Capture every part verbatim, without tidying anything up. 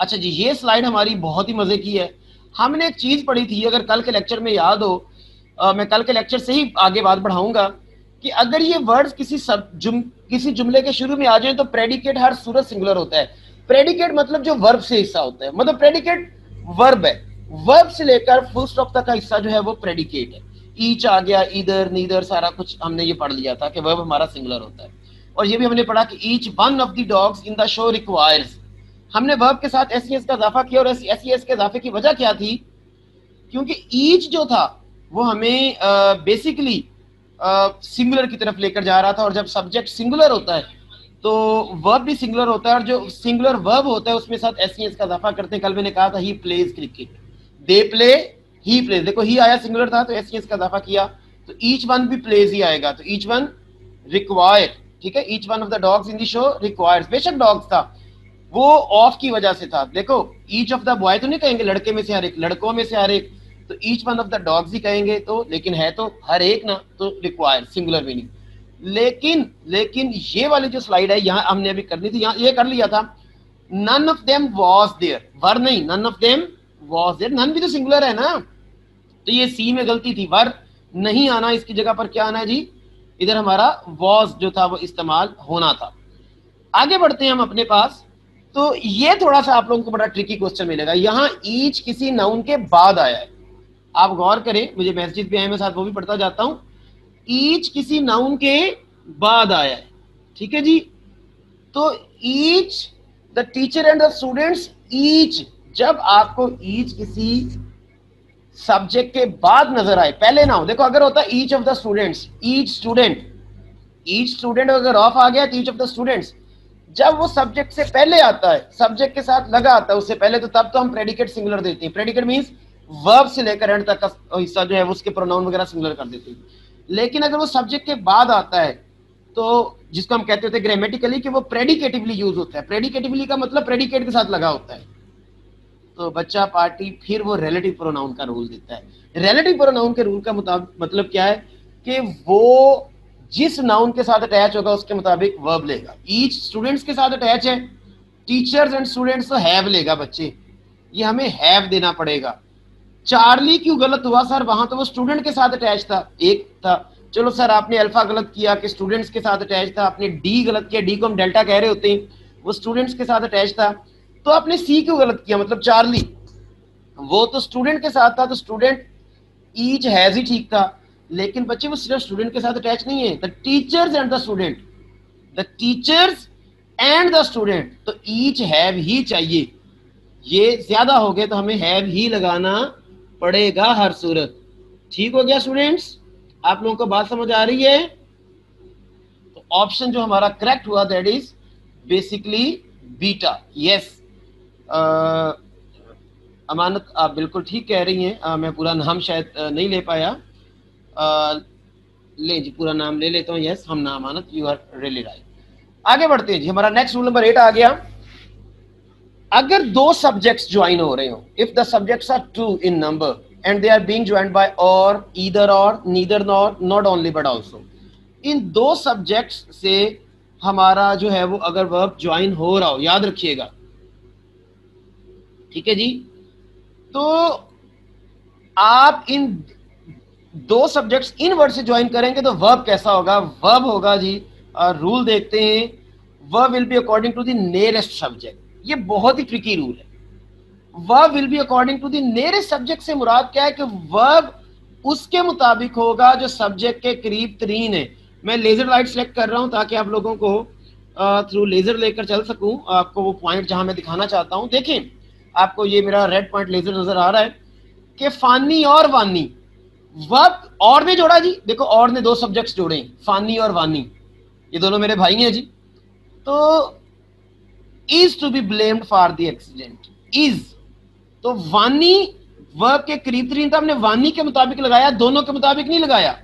अच्छा जी, ये स्लाइड हमारी बहुत ही मजे की है। हमने एक चीज पढ़ी थी, अगर कल के लेक्चर में याद हो, आ, मैं कल के लेक्चर से ही आगे बात बढ़ाऊंगा कि अगर ये वर्ड्स किसी सब जुम किसी जुमले के शुरू में आ जाए तो प्रेडिकेट हर सूरत सिंगुलर होता है। प्रेडिकेट मतलब जो वर्ब से हिस्सा होता है, मतलब प्रेडिकेट वर्ब है, वर्ब से लेकर फुल स्टॉप तक का हिस्सा जो है वो प्रेडिकेट है। ईच आ गया, इधर नीदर, सारा कुछ हमने ये पढ़ लिया था कि वर्ब हमारा सिंगुलर होता है। और ये भी हमने पढ़ा कि each one of the dogs in the show requires, हमने वर्ब के साथ एस ई एस का इजाफा किया। और एस ई एस के इजाफे की वजह क्या थी? क्योंकि ईच जो था वो हमें बेसिकली सिंगुलर की तरफ लेकर जा रहा था, और जब सब्जेक्ट सिंगुलर होता है तो वर्ब भी सिंगुलर होता है, और जो सिंगुलर वर्ब होता है उसमें साथ एस ई एस का इजाफा करते हैं। कल मैंने कहा था he plays cricket, they play, he plays, देखो ही आया सिंगुलर था तो एस ई एस का इजाफा किया, तो ईच वन भी प्लेज ही आएगा, तो ईच वन रिक्वायर, ठीक है, each one of the dogs in the show requires. बेशक डॉग्स था, वो ऑफ की वजह से था। देखो ईच ऑफ द बॉय तो नहीं कहेंगे, लड़के में से हर एक, लड़कों में से हर एक, तो each one of the dogs ही कहेंगे, तो लेकिन है तो हर एक ना, तो रिक्वायर सिंगुलर मीनिंग। लेकिन लेकिन ये वाली जो स्लाइड है यहाँ हमने अभी करनी थी, यहाँ ये कर लिया था, none of them was there, were नहीं, none of them was there, none भी तो सिंगुलर है ना, तो ये सी में गलती थी, वर नहीं आना, इसकी जगह पर क्या आना है जी, इधर हमारा वॉज जो था वो इस्तेमाल होना था। आगे बढ़ते हैं हम अपने पास, तो ये थोड़ा सा आप लोगों को बड़ा ट्रिकी क्वेश्चन मिलेगा। यहाँ ईच किसी नाउन के बाद आया है, आप गौर करें, मुझे मैसेज भी आए, मैं साथ वो भी पढ़ता जाता हूँ। ईच किसी नाउन के बाद आया है, ठीक है जी, तो each the teacher and the students, each जब आपको ईच किसी सब्जेक्ट के बाद नजर आए, पहले ना हो, देखो अगर होता each of the students, each student, each student अगर ऑफ आ गया तो ईच ऑफ द स्टूडेंट्स, जब वो सब्जेक्ट से पहले आता है, सब्जेक्ट के साथ लगा आता है उससे पहले, तो तब तो हम प्रेडिकेट सिंगुलर देते हैं। प्रेडिकेट मींस वर्ब से लेकर एंड तक का हिस्सा जो है उसके प्रोनाउन वगैरह सिंगुलर कर देते हैं। लेकिन अगर वो सब्जेक्ट के बाद आता है तो जिसको हम कहते थे ग्रामेटिकली कि वो प्रेडिकेटिवली यूज होता है। प्रेडिकेटिवली का मतलब प्रेडिकेट के साथ लगा होता है, तो बच्चा पार्टी, फिर वो रिलेटिव प्रोनाउन का रूल देता है। रिलेटिव प्रोनाउन के रूल का मतलब क्या है कि वो जिस नाउन के साथ अटैच होगा उसके मुताबिक वर्ब लेगा। ईच स्टूडेंट्स के साथ अटैच है, टीचर्स एंड स्टूडेंट्स, तो हैव लेगा बच्चे, ये हमें हैव देना पड़ेगा। चार्ली क्यों गलत हुआ सर, वहां तो वो स्टूडेंट के साथ अटैच था, एक था, चलो सर आपने अल्फा गलत किया कि स्टूडेंट्स के साथ अटैच था, आपने डी गलत किया, डी को हम डेल्टा कह रहे होते हैं, वो स्टूडेंट्स के साथ अटैच था, तो आपने सी क्यों गलत किया, मतलब चार्ली, वो तो स्टूडेंट के साथ था, तो स्टूडेंट ईच हैज ही ठीक था। लेकिन बच्चे वो सिर्फ स्टूडेंट के साथ अटैच नहीं है, the teachers and the student, the teachers and the student, तो ईच हैव ही चाहिए, ये ज्यादा हो गए तो हमें हैव ही लगाना पड़ेगा हर सूरत। ठीक हो गया स्टूडेंट्स, आप लोगों को बात समझ आ रही है? तो ऑप्शन जो हमारा करेक्ट हुआ दैट इज बेसिकली बीटा। यस अमानत, आप बिल्कुल ठीक कह रही हैं। आ, मैं पूरा नाम शायद नहीं ले पाया, Uh, ले जी पूरा नाम ले लेता हूँ। यस हम नाम Amanat, you are really right. आगे बढ़ते हैं जी, हमारा नेक्स्ट रूल नंबर एट आ गया। अगर दो सब्जेक्ट्स ज्वाइन हो रहे हो, if the subjects are two in number and they are being joined by or, either or, neither nor, not only but also, इन दो सब्जेक्ट्स से हमारा जो है वो अगर वर्ब ज्वाइन हो रहा हो, याद रखिएगा, ठीक है जी। तो आप इन दो सब्जेक्ट्स इन वर्ड से ज्वाइन करेंगे तो वर्ब कैसा होगा? वर्ब होगा जी, और रूल देखते हैं, verb will be according to the nearest subject. ये बहुत ही ट्रिकी रूल है। Verb will be according to the nearest subject से मुराद क्या है कि वर्ब उसके मुताबिक होगा जो सब्जेक्ट के करीब तरीन है। मैं लेजर लाइट सेलेक्ट कर रहा हूँ ताकि आप लोगों को थ्रू लेजर लेकर चल सकूँ, आपको वो पॉइंट जहाँ मैं दिखाना चाहता हूँ। देखें आपको ये मेरा रेड पॉइंट लेजर नजर आ रहा है कि फानी और वानी, वर्ब और में जोड़ा जी, देखो और ने दो सब्जेक्ट्स जोड़े, फानी और वानी, ये दोनों मेरे भाई हैं जी। तो is to be blamed for the accident, is, तो वानी वर्ब के करीब तरीन था, हमने वानी के मुताबिक लगाया, दोनों के मुताबिक नहीं लगाया।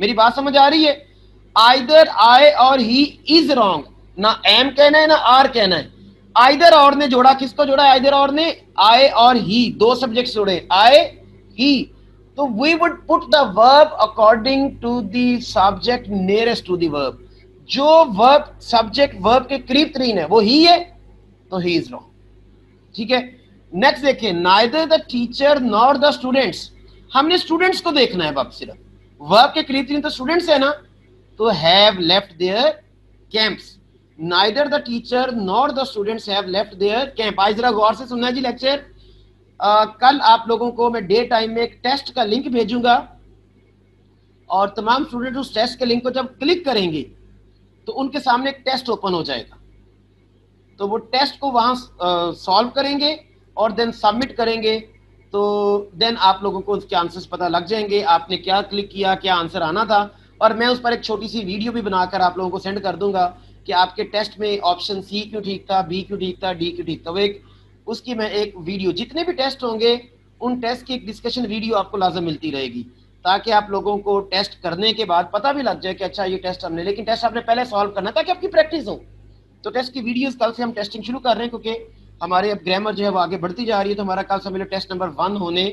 मेरी बात समझ आ रही है? Either I or he is wrong, ना एम कहना है ना आर कहना है। आइदर और ने जोड़ा, किसको जोड़ा? आइदर और ने आई और ही, दो सब्जेक्ट जोड़े, आई ही, तो we would put the verb according to the subject nearest to the verb. जो वर्ब सब्जेक्ट वर्ब के करीब तरीन है वो ही है, तो ही इज रॉन्ग। ठीक है। नेक्स्ट देखिए, neither the teacher nor the students, हमने स्टूडेंट्स को देखना है बाप, सिर्फ वर्ब के क्रिएटर तो स्टूडेंट्स है ना, तो have left their camps, neither the teacher nor the students have left their camp. आज जरा गौर से सुनना जी लेक्चर, कल आप लोगों को मैं डे टाइम में एक टेस्ट का लिंक भेजूंगा और तमाम स्टूडेंट उस टेस्ट के लिंक को जब क्लिक करेंगे तो उनके सामने एक टेस्ट ओपन हो जाएगा, तो वो टेस्ट को वहाँ सॉल्व करेंगे और देन सबमिट करेंगे, तो देन आप लोगों को उसके आंसर्स पता लग जाएंगे, आपने क्या क्लिक किया, क्या आंसर आना था। और मैं उस पर एक छोटी सी वीडियो भी बनाकर आप लोगों को सेंड कर दूंगा कि आपके टेस्ट में ऑप्शन सी क्यों ठीक था, बी क्यों ठीक था, डी क्यों ठीक था। वो एक उसकी मैं एक वीडियो, जितने भी टेस्ट होंगे उन टेस्ट की एक डिस्कशन वीडियो आपको लाजम मिलती रहेगी, ताकि आप लोगों को टेस्ट करने के बाद पता भी लग जाए कि अच्छा ये टेस्ट हमने, लेकिन टेस्ट आपने पहले सॉल्व करना ताकि आपकी प्रैक्टिस हो। तो टेस्ट की वीडियोस कल से हम टेस्टिंग शुरू कर रहे हैं, क्योंकि हमारे अब ग्रामर जो है वो आगे बढ़ती जा रही है, तो हमारा कल से मेरे टेस्ट नंबर वन होने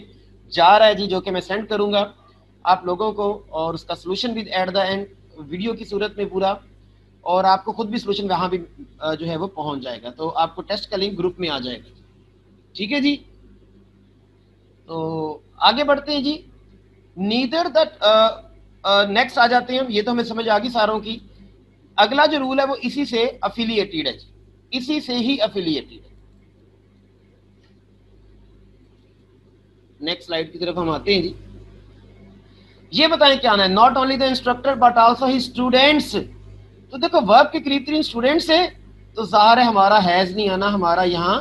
जा रहा है जी, जो कि मैं सेंड करूंगा आप लोगों को, और उसका सोल्यूशन भी एट द एंड वीडियो की सूरत में पूरा, और आपको खुद भी सोल्यूशन वहाँ भी जो है वो पहुँच जाएगा, तो आपको टेस्ट का लिंक ग्रुप में आ जाएगा। ठीक है जी, तो आगे बढ़ते हैं जी। नीदर दैट, नेक्स्ट आ जाते हैं, ये तो हमें समझ आ गई सारों की। अगला जो रूल है वो इसी से अफिलिएटेड है, इसी से ही अफिलिएटेड है। नेक्स्ट स्लाइड की तरफ हम आते हैं जी। ये बताएं क्या है, not only the instructor but also ही स्टूडेंट्स, तो देखो वर्ब के क्रिएटर स्टूडेंट्स है, तो जाहिर है हमारा हैज नहीं आना, हमारा यहाँ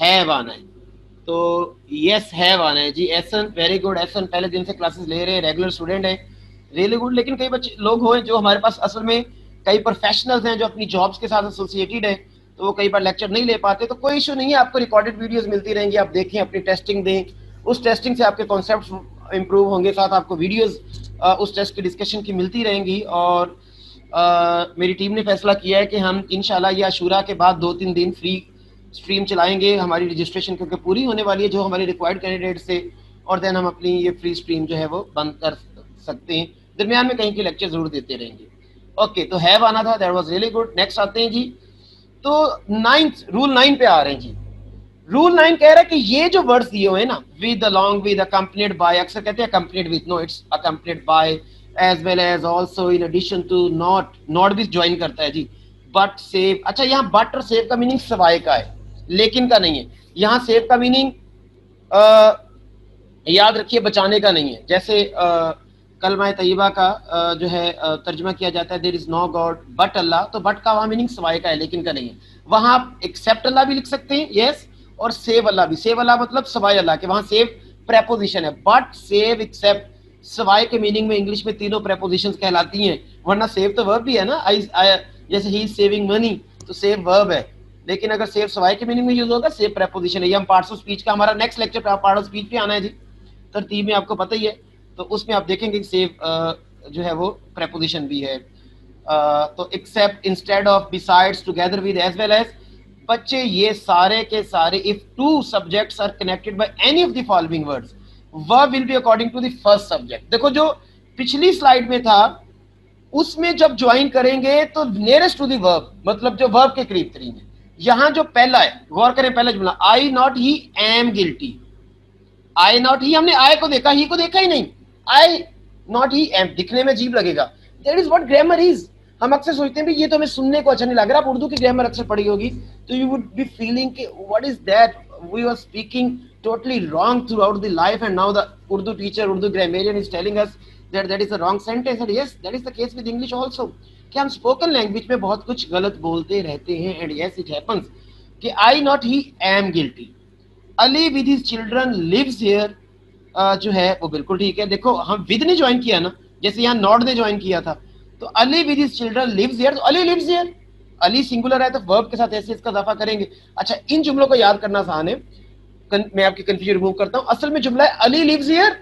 हैव आना है, तो यस हैव आना है जी। एसन, वेरी गुड एसन, पहले दिन से क्लासेस ले रहे हैं, रेगुलर स्टूडेंट है, रियली गुड। लेकिन कई बच्चे लोग हो जो हमारे पास असल में कई प्रोफेशनल्स हैं जो अपनी जॉब्स के साथ एसोसिएटेड हैं, तो वो कई बार लेक्चर नहीं ले पाते, तो कोई इशू नहीं है, आपको रिकॉर्डेड वीडियोस मिलती रहेंगी, आप देखें, अपनी टेस्टिंग दें, उस टेस्टिंग से आपके कॉन्सेप्ट इम्प्रूव होंगे, साथ आपको वीडियोस उस टेस्ट की डिस्कशन की मिलती रहेंगी। और आ, मेरी टीम ने फैसला किया है कि हम इंशाल्लाह ये आशूरा के बाद दो तीन दिन फ्री स्ट्रीम चलाएंगे, हमारी रजिस्ट्रेशन क्योंकि पूरी होने वाली है जो हमारे रिक्वायर्ड कैंडिडेट से, और देन हम अपनी ये फ्री स्ट्रीम जो है वो बंद कर सकते हैं, दरमियान में कहीं के लेक्चर ज़रूर देते रहेंगे। ओके okay, तो हैव आना था, that was really good. Next आते हैं जी, तो नाइन्थ रूल नाइन पे आ रहे हैं जी। रूल नाइन कह रहा है कि ये जो वर्ड्स दिए हुए हैं ना, with, along with, accompanied by, अक्सर कहते हैं accompanied with, no it's accompanied by, as well as, also, in addition to, not, not भी ज्वाइन करता है जी, बट, सेव। अच्छा यहाँ बट और सेव का मीनिंग सवाए का है, लेकिन का नहीं है, यहाँ सेव का मीनिंग याद रखिए बचाने का नहीं है। जैसे आ, कलमा तय्यबा का जो है तर्जमा किया जाता है there is no god but Allah, तो बट का वहाँ मीनिंग सवाए का है, लेकिन का नहीं है। वहाँ आप एक्सेप्ट अल्लाह भी लिख सकते हैं, यस, और सेव अल्लाह भी, सेव अल्लाह मतलब सवाए अल्लाह के, वहाँ सेव प्रेपोजिशन है, बट, सेव, एक्सेप्ट, सवाए के मीनिंग में इंग्लिश में तीनों प्रेपोजिशंस कहलाती हैं, वरना सेव तो वर्ब भी है ना, आई, आई जैसे ही इज सेविंग मनी, तो सेव वर्ब है, लेकिन अगर सेव सवाए के मीनिंग में यूज होगा, सेव प्रेपोजिशन है। ये हम पार्ट्स ऑफ स्पीच का, हमारा next lecture parts of speech पे आना है जी, तरतीब में आपको पता ही है, तो उसमें आप देखेंगे कि सेव जो है वो प्रेपोजिशन भी है। आ, तो except, instead of, besides, together with, as well as, बच्चे ये सारे के सारे if two subjects are connected by any of the following words verb will be according to the first subject. देखो जो पिछली स्लाइड में था उसमें जब ज्वाइन करेंगे तो नियरेस्ट टू द वर्ब, मतलब जो वर्ब के करीब तरीन है। यहाँ जो पहला है, गौर करें पहला जुमला, I not he am guilty, I not he, हमने आई को देखा, ही को देखा ही नहीं, I not he am, दिखने में अजीब लगेगा, that is what grammar is। हम अक्सर सोचते हैं भी ये तो हमें सुनने को अच्छा नहीं लग रहा, आप उर्दू की ग्रामर अक्सर पढ़ी होगी तो you would be feeling कि what is that, we were speaking totally wrong throughout the life and now the Urdu teacher, Urdu grammarian is telling us that that is a wrong sentence and yes that is the case with English also कि हम spoken language में बहुत कुछ गलत बोलते रहते हैं and yes it happens कि I not he am guilty, Ali with his children lives here Uh, जो है वो बिल्कुल ठीक है। देखो हम विद ने ज्वाइन किया ना, जैसे यहाँ नॉट ने ज्वाइन किया था, तो Ali with his children lives here, तो Ali lives here, Ali singular है तो वर्ब के साथ ऐसे इसका इजाफा करेंगे। अच्छा इन जुमलों को याद करना आसान है, मैं आपकी कंफ्यूजन रिमूव करता हूँ। असल में जुमला है Ali lives here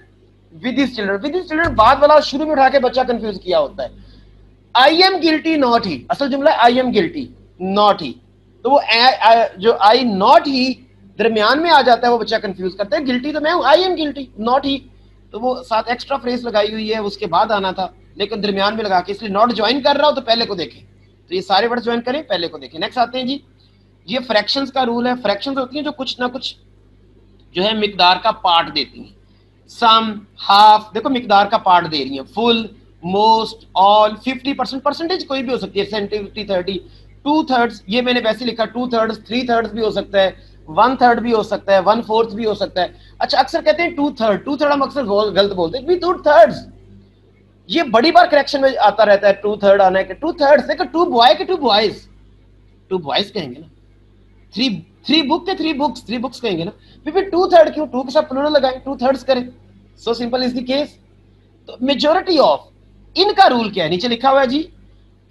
with his children, with his children बाद वाला शुरू में उठा के बच्चा कंफ्यूज किया होता है। I am guilty not he, असल जुमला है I am guilty not he, तो वो आ, आ, जो आई नॉट ही दरमियान में आ जाता है वो बच्चा कंफ्यूज करता है, गिल्टी तो मैं हूँ, I am guilty not he, तो वो साथ एक्स्ट्रा फ्रेज लगाई हुई है, उसके बाद आना था लेकिन दरमियान में लगा के, इसलिए नॉट ज्वाइन कर रहा हो तो पहले को देखें, तो ये सारे वर्ड ज्वाइन करें, पहले को देखें। नेक्स्ट आते हैं जी, ये फ्रैक्शंस का रूल है। फ्रैक्शंस होती हैं जो कुछ ना कुछ जो है मिकदार का पार्ट देती हैं। सम, हाफ, देखो मिकदार का पार्ट दे रही हैं। Full, most, all, fifty percent, percentage कोई भी हो सकती है, सेवेंटी, थर्टी, टू थर्ड्स, ये मैंने वैसे लिखा टू थर्ड्स, थ्री थर्ड्स भी हो सकता है, वन थर्ड भी हो सकता है, वन फोर्थ भी हो सकता है। अच्छा अक्सर कहते हैं टू थर्ड, टू थर्ड हम अक्सर गलत बोलते हैं, टू थर्ड्स ये बड़ी बार करेक्शन में आता रहता है, टू थर्ड आना है कि टू थर्ड्स। देखो टू बॉय के टू बॉयज, टू बॉयज कहेंगे ना, थ्री थ्री बुक के थ्री बुक्स, थ्री बुक्स कहेंगे ना, फिर टू थर्ड क्यों, टू के साथ प्लूरल लगाएं, टू थर्ड्स करें। So simple is the case. तो मेजोरिटी ऑफ इनका रूल क्या है, नीचे लिखा हुआ है जी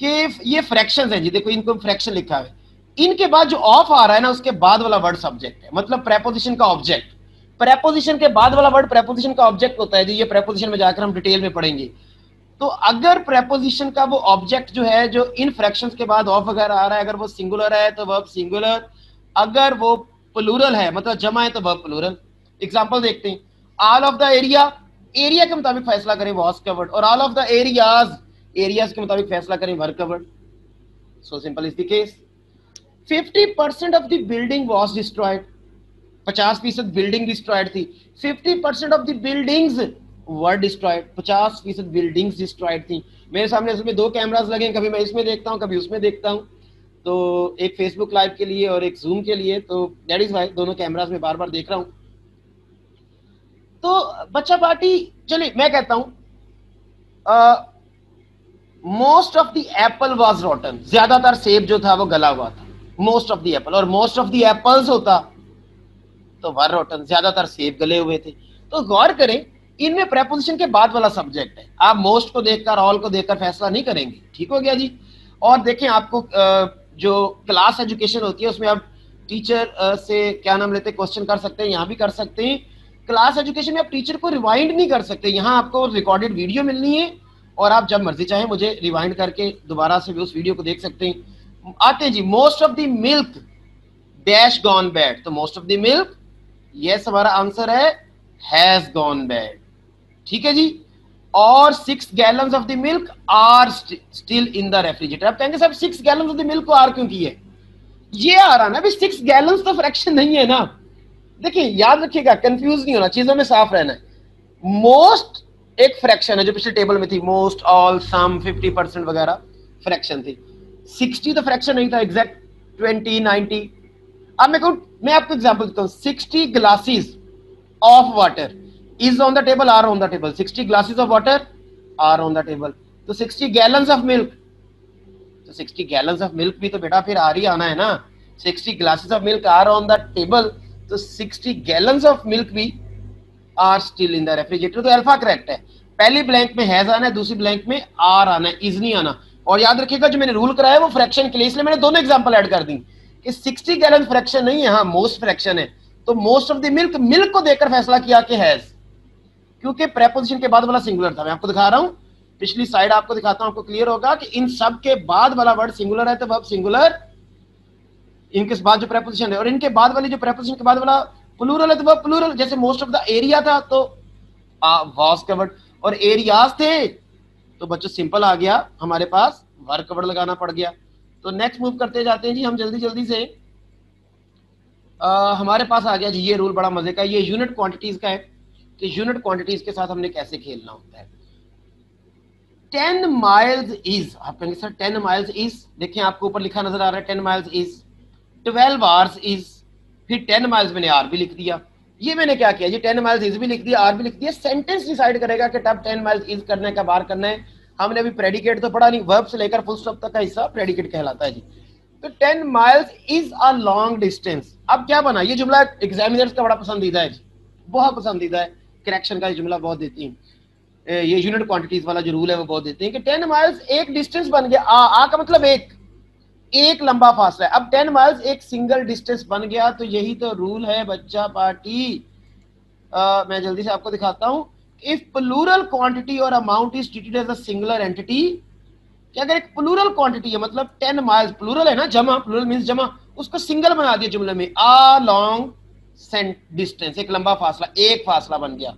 कि ये फ्रैक्शंस हैं जी, देखो इनको फ्रैक्शन लिखा हुआ है। इनके बाद जो ऑफ आ रहा है ना, उसके बाद वाला वर्ड सब्जेक्ट है, मतलब प्रेपोजिशन का ऑब्जेक्ट। प्रेपोजिशन के बाद वाला वर्ड प्रेपोजिशन का ऑब्जेक्ट होता है जी, ये प्रेपोजिशन में जाकर हम डिटेल में पढ़ेंगे। तो अगर प्रेपोजिशन का वो ऑब्जेक्ट जो है, जो इन फ्रैक्शंस के बाद ऑफ वगैरह आ रहा है, अगर वो सिंगुलर है तो वर्ब सिंगुलर, अगर वो प्लूरल है मतलब जमा है तो वर्ब प्लूरल। एग्जांपल देखते हैं, all of the area, area के मुताबिक फैसला करें वॉज कवर्ड, और all of the areas, areas के मुताबिक फैसला करें were covered. So simple is the case. Fifty percent of the building was destroyed, पचास फीसद बिल्डिंग डिस्ट्रॉयड थी। Fifty percent of the buildings were destroyed, पचास फीसद बिल्डिंग्स डिस्ट्रॉयड थी। मेरे सामने इसमें दो कैमरास लगे हैं, कभी मैं इसमें देखता हूँ कभी उसमें देखता हूँ, तो एक फेसबुक लाइव के लिए और एक जूम के लिए, तो दैट इज वाई दोनों कैमरास में बार बार देख रहा हूँ। तो बच्चा पार्टी, चलिए मैं कहता हूँ most of the apple was rotten, ज्यादातर सेब जो था वो गला हुआ था। मोस्ट ऑफ द एप्पल, और मोस्ट ऑफ द एप्पल्स होता तो वर रॉटन, ज्यादातर सेब गले हुए थे। तो गौर करें, इनमें प्रेपोजिशन के बाद वाला सब्जेक्ट है, आप मोस्ट को देखकर ऑल को देखकर फैसला नहीं करेंगे। ठीक हो गया जी। और देखें आपको जो क्लास एजुकेशन होती है उसमें आप टीचर से क्या नाम लेते क्वेश्चन कर सकते हैं, यहाँ भी कर सकते हैं। क्लास एजुकेशन में आप टीचर को रिवाइंड नहीं कर सकते, यहाँ आपको रिकॉर्डेड वीडियो मिलनी है और आप जब मर्जी चाहें मुझे रिवाइंड करके दोबारा से भी उस वीडियो को देख सकते हैं। आते हैं जी, most of the milk dash gone bad, तो most of the milk, yes हमारा आंसर है, हैज गॉन बैड। ठीक है जी। और six gallons of the milk are still in the refrigerator. आप कहेंगे साहब six gallons of the milk को आर क्यों की है, ये आ रहा ना अभी, सिक्स गैलन्स तो फ्रैक्शन नहीं है ना। देखिए याद रखिएगा, कंफ्यूज नहीं होना, चीजों में साफ रहना है। मोस्ट एक फ्रैक्शन है जो पिछले टेबल में थी, most, all, some, fifty percent वगैरह फ्रैक्शन थी। सिक्सटी तो फ्रैक्शन नहीं था एग्जैक्ट, ट्वेंटी, नाइनटी। अब मैं कहूँ, मैं आपको एग्जाम्पल देता हूँ, sixty glasses of water is on the table, are on the table, sixty glasses of water are on the table, तो सिक्सटी gallons of milk, तो सिक्सटी gallons of milk भी तो बेटा फिर आ रही आना है ना। Sixty glasses of milk are on the table, तो सिक्सटी gallons of milk भी are still in the refrigerator। तो अल्फा करेक्ट है, पहली ब्लैंक में हैज आना है, दूसरी ब्लैंक में आर आना है, इज नहीं आना। और याद रखिएगा जो मैंने रूल कराया वो फ्रैक्शन के लिए, इसलिए मैंने दोनों एग्जाम्पल ऐड कर दी कि सिक्सटी गैलन फ्रैक्शन नहीं है, हाँ मोस्ट फ्रैक्शन है। तो most of the milk, milk को देखकर फैसला किया कि हैज, क्योंकि प्रेपोजिशन के बाद वाला सिंगुलर था। मैं आपको दिखा रहा हूं, पिछली साइड आपको दिखाता हूं, आपको क्लियर होगा कि इन सब के बाद वाला वर्ड सिंगुलर है तो वर्ब सिंगुलर, इनके बाद जो प्रेपोजिशन है, और इनके बाद वाली जो प्रेपोजिशन के बाद वाला प्लूरल है तो वर्ब प्लूरल। जैसे मोस्ट ऑफ द एरिया था तो वाज कवर्ड, और एरियाज थे तो बच्चों सिंपल आ गया हमारे पास, वर्ब कवर्ड लगाना पड़ गया। तो नेक्स्ट मूव करते जाते हैं जी हम जल्दी जल्दी से। आ, हमारे पास आ गया जी ये रूल, बड़ा मजे का, ये यूनिट क्वांटिटीज का है कि यूनिट क्वांटिटीज के साथ हमने कैसे खेलना होता है। टेन माइल्स इज, आप कहेंगे सर टेन माइल्स इज, देखिए आपको ऊपर लिखा नजर आ रहा है ten miles is, twelve hours is, फिर टेन माइल्स मैंने आर भी लिख दिया। ये मैंने क्या किया जी, टेन माइल्स इज भी लिख दिया, आर भी लिख दिया। सेंटेंस डिसाइड करेगा कि तब टेन माइल्स इज करना है, कब आर करना है। हमने अभी प्रेडिकेट तो पढ़ा नहीं, वर्ब से लेकर फुल स्टॉप तक का हिस्सा प्रेडिकेट कहलाता है जी। तो ten miles is a long distance. अब क्या बना, ये जुमला एग्जामिनर्स का बड़ा पसंदीदा है जी, बहुत पसंदीदा है, करेक्शन का जुमला बहुत देती हैं, ये यूनिट क्वांटिटीज वाला जो रूल है वो बहुत देते हैं कि टेन माइल्स एक डिस्टेंस बन गया। आ, आ का मतलब एक, एक लंबा फासला है। अब टेन माइल्स एक सिंगल डिस्टेंस बन गया, तो यही तो रूल है बच्चा पार्टी। आ, मैं जल्दी से आपको दिखाता हूँ, इफ प्लूरल क्वांटिटी और amount is treated as a singular entity, कि अगर एक प्लूरल क्वांटिटी है मतलब टेन माइल्स प्लूरल है ना, जमा, प्लूरल मींस जमा, उसको सिंगल बना दिया जुमले में, आ लॉन्ग सेंट डिस्टेंस, एक लंबा फासला, एक फासला बन गया,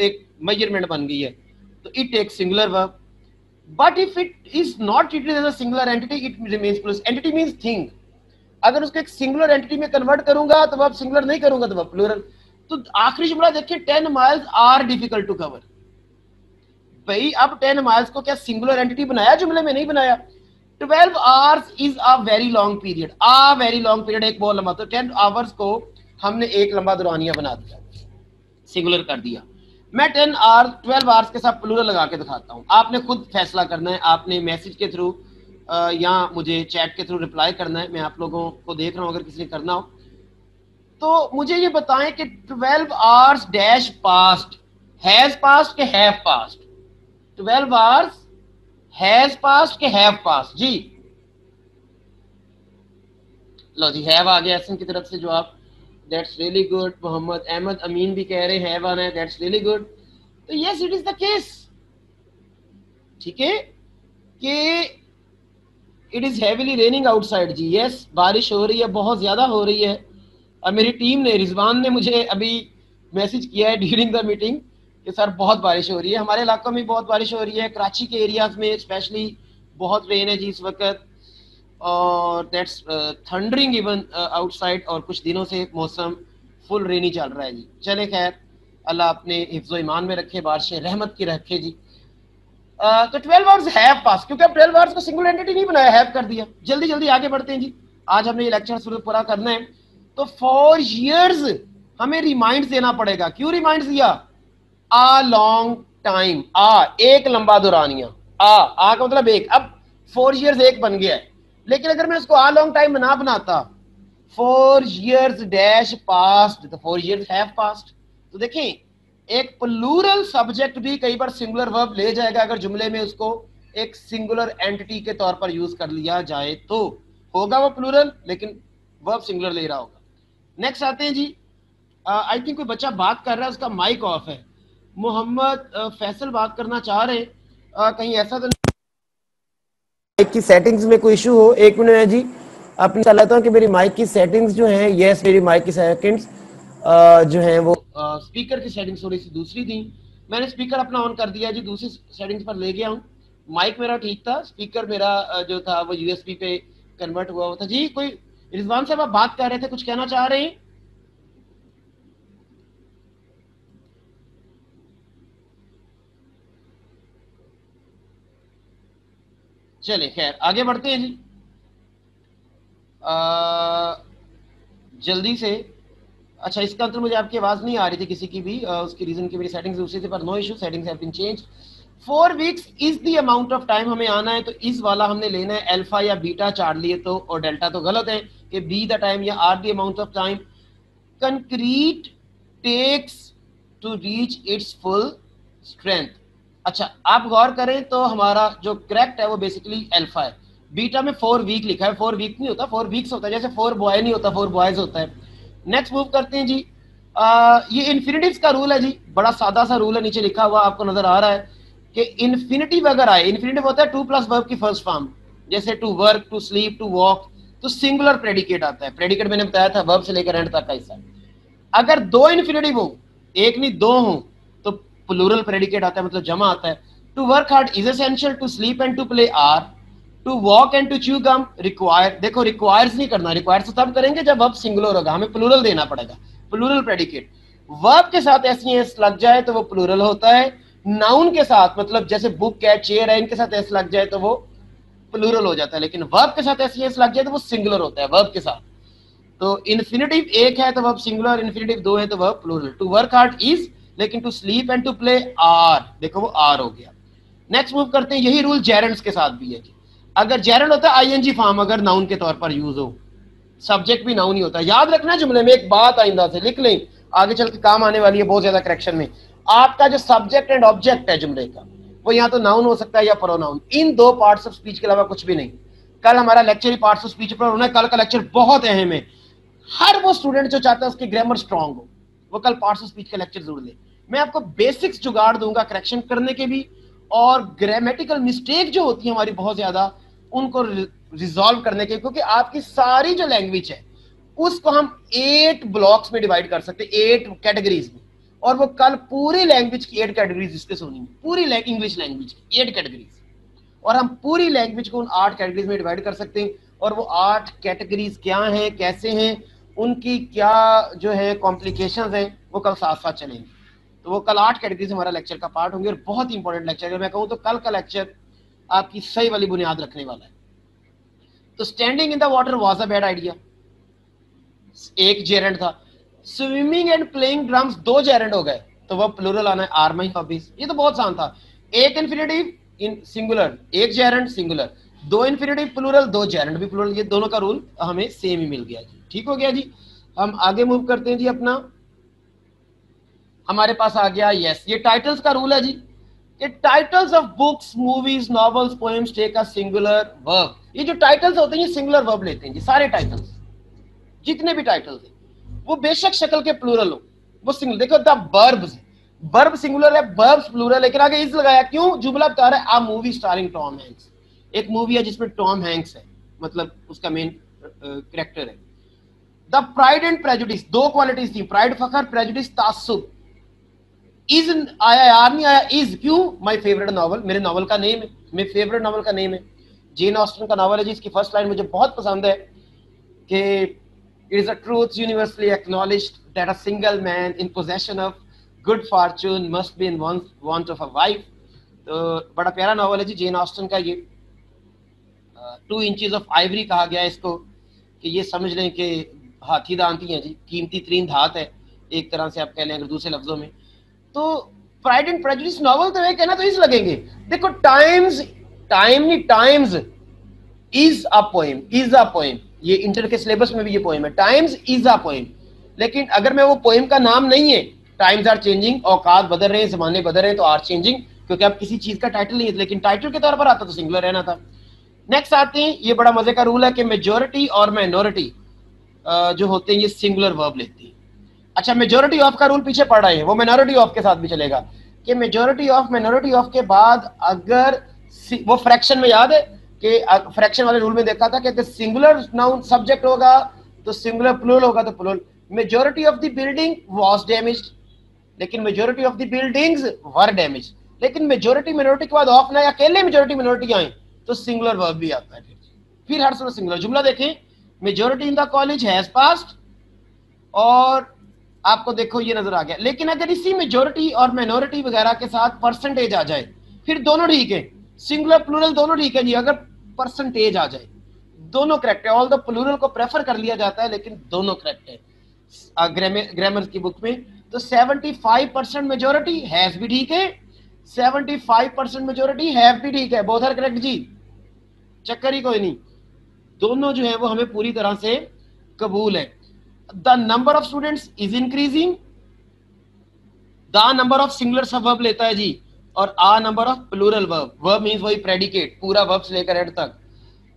एक मेजरमेंट बन गई है। तो it take singular verb, but if it is not treated as a singular entity it remains plus, entity means thing, अगर उसको एक सिंगुलर एंटिटी में कन्वर्ट करूंगा तो वह सिंगुलर नहीं करूंगा तो वह प्लूरल। तो आखिरी जुमला देखिए, ten miles are difficult to cover. भाई अब टेन माइल्स को क्या सिंगुलर एंटिटी बनाया जुमले में? नहीं बनाया। Twelve hours is a very long period, a very long period एक बहुत लंबा, तो टेन आवर्स को हमने एक लंबा दुरानिया बना दिया, सिंगुलर कर दिया। मैं टेन आवर्स ट्वेल्व आवर्स के साथ प्लूरल लगा के दिखाता हूँ, आपने खुद फैसला करना है, आपने मैसेज के थ्रू या मुझे चैट के थ्रू रिप्लाई करना है। मैं आप लोगों को देख रहा हूँ, अगर किसी ने करना हो तो मुझे ये बताएं कि twelve hours dash past, has past के have past, twelve hours has past के हैव पास्ट। जी लो जी, हैव आ गया एसन की तरफ से जवाब, that's really good. Mohammad Ahmad Amin भी कह रहे हैं हैव आना है, दैट्स रियली गुड। तो yes it is the case, ठीक है कि it is heavily raining outside. जी यस, बारिश हो रही है, बहुत ज्यादा हो रही है। अब मेरी टीम ने, रिजवान ने मुझे अभी मैसेज किया है ड्यूरिंग द मीटिंग कि सर बहुत बारिश हो रही है, हमारे इलाकों में बहुत बारिश हो रही है, कराची के एरियाज में स्पेशली बहुत रेन है जी इस वक्त, और दैट्स थंडरिंग इवन आउटसाइड, और कुछ दिनों से मौसम फुल रेनी चल रहा है जी। चले खैर, अल्लाह अपने हिफ्ज़ो ईमान में रखे, बारिश रहमत की रखे जी। uh, तो ट्वेल्व आवर्स हैव पास, क्योंकि अब ट्वेल्व आवर्स को सिंगल एंटिटी नहीं बनाया, हैव कर दिया। जल्दी जल्दी आगे बढ़ते हैं जी, आज हमने ये लेक्चर पूरा करना है। तो फॉर ईयर्स हमें रिमाइंड देना पड़ेगा। क्यों रिमाइंड दिया? आ लॉन्ग टाइम, आ एक लंबा दौरानिया, आ आ का मतलब एक। अब फोर ईयर्स एक बन गया है, लेकिन अगर मैं उसको आ लॉन्ग टाइम ना बनाता, फोर ईयर्स डैश पास्ट, तो फोर ईयर्स हैव पास्ट। तो देखें, एक प्लूरल सब्जेक्ट भी कई बार सिंगुलर वर्ब ले जाएगा अगर जुमले में उसको एक सिंगुलर एंटिटी के तौर पर यूज कर लिया जाए तो होगा वो प्लूरल, लेकिन वर्ब सिंगुलर ले रहा होगा। नेक्स्ट आते हैं जी, आई थिंक कोई बच्चा बात कर रहा है, उसका माइक ऑफ है। मोहम्मद फैसल बात करना चाह रहे, आ, कहीं ऐसा तो माइक की सेटिंग्स में कोई इशू हो? एक मिनट में जी, अपनी चाहता हूँ कि मेरी माइक की सेटिंग्स जो हैं, यस मेरी माइक की सेटिंग्स जो हैं वो आ, स्पीकर की सेटिंग्स थोड़ी सी दूसरी थी, मैंने स्पीकर अपना ऑन कर दिया जी, दूसरी सेटिंग्स पर ले गया हूँ। माइक मेरा ठीक था, स्पीकर मेरा जो था वो यूएसबी पे कन्वर्ट हुआ हुआ था जी। कोई रिजवान साहब आप बात कर रहे थे, कुछ कहना चाह रहे हैं? चले खैर आगे बढ़ते हैं जी, आ, जल्दी से। अच्छा, इसका अंतर मुझे आपकी आवाज़ नहीं आ रही थी किसी की भी, आ, उसकी रीज़न की मेरी सेटिंग्स दूसरी थी, पर no issue, settings have been change. Four weeks is the amount of time हमें आना है, तो इस वाला हमने लेना है अल्फा या बीटा, चार्ली तो और डेल्टा तो गलत है कि बी द टाइम या are the amount of time concrete takes to reach its full strength. अच्छा आप गौर करें तो हमारा जो करेक्ट है वो बेसिकली अल्फा है, बीटा में फोर वीक लिखा है, फोर वीक नहीं होता, फोर वीक्स होता है, जैसे फोर बॉय नहीं होता, फोर बॉयज होता है। नेक्स्ट मूव करते हैं जी, आ, ये इन्फिनिटिव्स का रूल है जी, बड़ा सादा सा रूल है, नीचे लिखा हुआ आपको नजर आ रहा है कि इन्फिनिटिव अगर आए, इन्फिनिटिव होता है टू प्लस वर्ब की फर्स्ट फॉर्म, जैसे to work, to sleep, to walk, तो सिंगुलर प्रेडिकेट आता है। प्रेडिकेट मैंने बताया था वर्ब से लेकर एंड तक का हिस्सा। अगर दो इन्फिनिटिव हो, एक नहीं दो हो, प्लूरल प्रेडिकेट आता है, मतलब जमा आता है। To work hard is essential, to sleep and to play are, to walk and to chew gum require. देखो रिक्वायर्स नहीं करना, रिक्वायर्स तब करेंगे जब वर्ब सिंगुलर होगा, हमें प्लूरल देना पड़ेगा, प्लूरल प्रेडिकेट। वर्ब के साथ एस एस लग जाए तो वो प्लूरल होता है, नाउन के साथ मतलब जैसे बुक है, चेयर है, इनके साथ एस लग जाए तो वो प्लूरल हो जाता है, लेकिन वर्ब के साथ एस एस लग जाए तो वो सिंगुलर होता है वर्ब के साथ। तो इन्फिनिटिव एक है तो वर्ब सिंगुलर, इन्फिनिटिव दो है तो verb plural. To work hard is, लेकिन to sleep and to play are, देखो वो आर हो गया। नेक्स्ट मूव करते हैं, यही रूल जेरेंड्स के साथ भी है जी। अगर जेरेंड होता है आईएनजी फॉर्म, अगर नाउन के तौर पर यूज हो, सब्जेक्ट भी नाउन ही होता है। याद रखना जुमले में एक बात, आइंदा से लिख लें, आगे चल के काम आने वाली है बहुत ज्यादा करेक्शन में। आपका जो सब्जेक्ट एंड ऑब्जेक्ट है जुमले का, वो या तो नाउन हो सकता है या प्रोनाउन, इन दो पार्ट्स ऑफ स्पीच के अलावा कुछ भी नहीं। कल हमारा लेक्चर ही पार्ट्स ऑफ स्पीच पर होना है, कल का लेक्चर बहुत अहम है। हर वो स्टूडेंट जो चाहता है उसकी ग्रामर स्ट्रांग हो, वो कल पार्ट्स ऑफ स्पीच का लेक्चर जरूर ले। मैं आपको बेसिक्स जुगाड़ दूंगा करेक्शन करने के भी, और ग्रामेटिकल मिस्टेक जो होती है हमारी बहुत ज़्यादा, उनको रिजॉल्व करने के, क्योंकि आपकी सारी जो लैंग्वेज है उसको हम एट ब्लॉक्स में डिवाइड कर सकते हैं, एट कैटेगरीज में, और वो कल पूरी लैंग्वेज की एट कैटेगरीज डिस्कस होनी है, पूरी इंग्लिश लैंग्वेज की एट कैटेगरीज, और हम पूरी लैंग्वेज को उन आठ कैटेगरीज में डिवाइड कर सकते हैं। और वो आठ कैटेगरीज क्या हैं, कैसे हैं, उनकी क्या जो है कॉम्प्लिकेशंस हैं, वो कल साथ साथ चलेंगे। तो वो कल आठ कैटेगरीज हमारा लेक्चर का पार्ट होंगे और बहुत इंपॉर्टेंट लेक्चर। अगर मैं कहूँ तो कल का लेक्चर आपकी सही वाली बुनियाद रखने वाला है। तो standing in the water was a bad idea, एक जेरेंड था। स्विमिंग एंड प्लेइंग ड्रम्स दो जेरेंड हो गए, तो वह प्लूरल आना है आर माई हॉबीज। ये तो बहुत आसान था, एक इन्फिनेटिव इन सिंगुलर, एक जेरेंड सिंगुलर, दो इन्फिनेटिव प्लूरल, दो जेरेंड भी प्लूरल, ये दोनों का रूल हमें सेम ही मिल गया जी। ठीक हो गया जी। हम आगे मूव करते हैं जी। अपना हमारे पास आ गया यस, ये टाइटल्स का रूल है जी। ये titles of books, movies, novels, poems take a singular verb. ये जो टाइटल्स होते हैं ये सिंगुलर वर्ब लेते हैं जी। सारे टाइटल्स, जितने भी टाइटल्स हैं, वो बेशक शक्ल के प्लूरल हो, वो सिंगुलर। देखो द बर्ब्स, बर्ब सिंगुलर है, बर्ब्स प्लूरल, लेकिन आगे इज लगाया क्यों? जुमला बता रहा है a movie starring Tom Hanks. एक मूवी है जिसमें टॉम हैंक्स है, मतलब उसका मेन कैरेक्टर है। द प्राइड एंड प्रेजुडिस, दो क्वालिटीज थी, प्राइड फखर, प्रेजुडिस तासुब। इज आया यार नहीं आया, इज क्यों? माय फेवरेट नॉवल, मेरे नॉवल का नेम है, मेरे फेवरेट नॉवल का नेम है। जेन ऑस्टिन का नॉवल है जी, इसकी फर्स्ट लाइन मुझे बहुत पसंद है कि it is a truth universally acknowledged that a single man in possession of good fortune must be in want of a wife. तो बड़ा प्यारा नॉवल है जी जेन ऑस्टिन का। ये टू इंचेस ऑफ आइवरी कहा गया है इसको, कि ये समझ लें कि हाथी दांत ही है जी, कीमती तरीन धात है एक तरह से आप कह लें अगर दूसरे लफ्जों में। तो प्राइड एंड प्रेजुडिस नॉवल तो कहना तो इस लगेंगे। देखो टाइम्स टाइम नहीं times is a poem, is a poem, ये इंटर के सिलेबस में भी ये पोएम है, टाइम्स इज अ पोएम। लेकिन अगर मैं वो पोएम का नाम नहीं है, टाइम्स आर चेंजिंग, औकात बदल रहे हैं, जमाने बदल रहे हैं, तो आर चेंजिंग, क्योंकि आप किसी चीज का टाइटल नहीं है, लेकिन टाइटल के तौर पर आता तो सिंगुलर रहना था। नेक्स्ट आते हैं, ये बड़ा मजे का रूल है कि मेजोरिटी और माइनॉरिटी जो होते हैं ये सिंगुलर वर्ब लेती है। अच्छा, मेजोरिटी ऑफ का रूल पीछे पड़ रहा है, वो माइनॉरिटी ऑफ के साथ भी चलेगा कि मेजोरिटी ऑफ माइनॉरिटी ऑफ के बाद अगर वो फ्रैक्शन में, याद है कि फ्रैक्शन वाले रूल में देखा था कि सिंगुलर नाउन सब्जेक्ट होगा तो सिंगुलर, प्लूरल होगा तो plural. Majority of the building was damaged, लेकिन majority of the buildings were damaged. लेकिन मेजोरिटी माइनॉरिटी के बाद ऑफ ना या अकेले मेजोरिटी माइनॉरिटी आए तो सिंगुलर वर्ब भी आता है। फिर हर समय सिंगुलर जुमला देखें, majority in the college has passed, और आपको देखो ये नजर आ गया। लेकिन अगर इसी मेजोरिटी और माइनॉरिटी वगैरह के साथ परसेंटेज आ जाए फिर दोनों ठीक है, सिंगुलर प्लूरल दोनों ठीक है जी। अगर परसेंटेज आ जाए, दोनों करेक्ट है, ऑल द प्लूरल को प्रेफर कर लिया जाता है लेकिन दोनों करेक्ट है ग्रामर ग्रामर की बुक में। तो पचहत्तर परसेंट मेजोरिटी हैज भी ठीक है, पचहत्तर परसेंट मेजोरिटी हैव भी ठीक है, बोथ आर करेक्ट जी, चक्कर ही कोई नहीं, दोनों जो है वो हमें पूरी तरह से कबूल है। The number of students is increasing, the number of singular सब वर्ब लेता है जी, और a number of plural verb, verb means वही प्रेडिकेट, पूरा वर्ब से लेकर एंड तक।